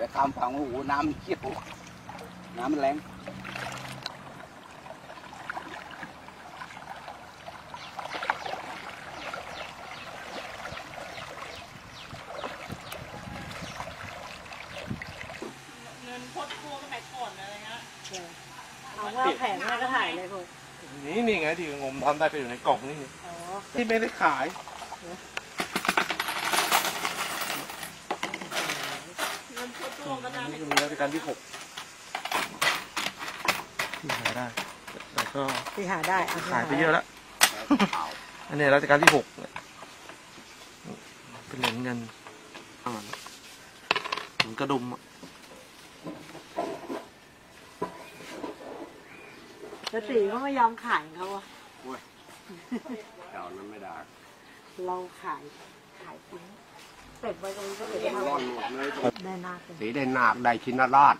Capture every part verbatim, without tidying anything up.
แต่ข้ามฝั่งโอ้โหน้ำเชี่ยวน้ำมันแรงเนินพดคู่ก็แผลก่อนอะไรฮะเอาว่าแผลหน้าก็ถ่ายเลยคุณนี่นี่ไงที่งมทำได้ไปอยู่ในกล่องนี่ที่ไม่ได้ขายนี่มีราชการที่หกที่หาได้แต่ก็ที่หาได้ขายไปเยอะแล้วอันนี้ราชการที่หกเป็นเหรียญเงินเหมือนกระดุมอ่ะแต่ตีก็ไม่ยอมขายเขาอ่ะเก่านั้นไม่ได้เราขายขายทิ้งเป็ดไว้ตรงนี้ก็เลยร้อนหมดเลยได้นาคสีได้นาคได้ชินราช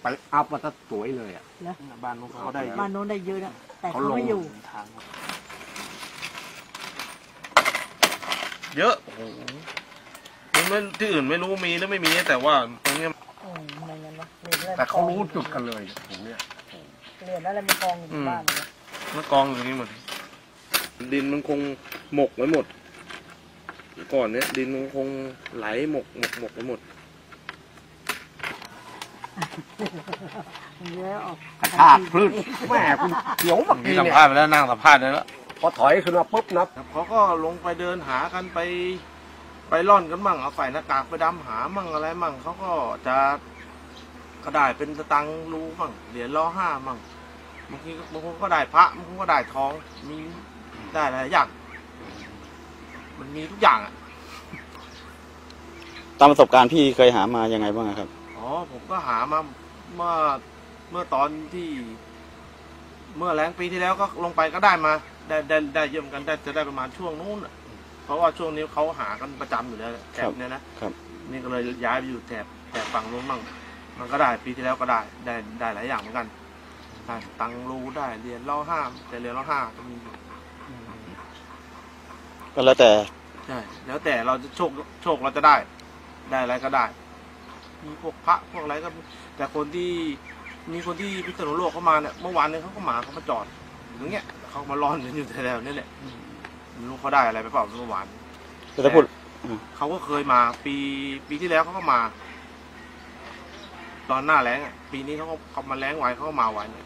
ไปอัพมาซะสวยเลยอ่ะบ้านนู้นเขาได้บ้านนู้นได้เยอะนะแต่เขาไม่อยู่เยอะโอ้โหไม่ที่อื่นไม่รู้มีหรือไม่มีแต่ว่าตรงนี้แต่เขารู้จุดกันเลยตรงเนี้ยเรียนแล้วอะไรมีกองอยู่บ้านเลยแล้วกองอยู่นี่หมดดินมันคงหมกไว้หมดก่อนเนี้ยดินมันคงไหลหมกหมกหมกไปหมดกระชากพืชแม่คุณเดี๋ยวแบบนี้สัมภาษณ์ไปแล้วนั่งสัมภาษณ์เลยแล้วพอถอยขึ้นมาปุ๊บนะเขาก็ลงไปเดินหากันไปไปล่อนกันมั่งเอาใส่หน้ากากไปดำหามั่งอะไรมั่งเขาก็จะก็ได้เป็นสตังค์รูมั่งเหรียญล้อห้ามั่งบางทีบางคนก็ได้พระบางคนก็ได้ทองมีได้หลายอย่างมันมีทุกอย่างอ่ะตามประสบการณ์พี่เคยหามายังไงบ้างครับอ๋อผมก็หามาเมื่อเมื่อตอนที่เมื่อแรงปีที่แล้วก็ลงไปก็ได้มาได้ได้ได้เยี่ยมกันได้จะได้ประมาณช่วงนู้นเพราะว่าช่วงนี้เขาหากันประจำอยู่แล้วแถบนี้นะครับนี่ก็เลยย้ายไปอยู่แถบแถบฝั่งนู้นมั่งมันก็ได้ปีที่แล้วก็ได้ได้ได้หลายอย่างเหมือนกันได้ตังรูได้เหรียญล้อห้าแต่เหรียญล้อห้าก็มีก็แล้วแต่ใช่แล้วแต่เราจะโชคโชคเราจะได้ได้อะไรก็ได้มีพวกพระพวกอะไรก็แต่คนที่มีคนที่พิษณุโลกเข้ามาเนี่ยเมื่อวานเนี่ยเขาก็มาเขามาจอดอย่างเงี้ยเขามาร้อนกันอยู่แถวๆนี่แหละไม่รู้เขาได้อะไรไปเปล่าเมื่อวานแต่พูดเขาก็เคยมาปีปีที่แล้วเขาก็มาตอนหน้าแล้งปีนี้เขาเขามาแล้งไว้เขาก็มาไว้เนี่ย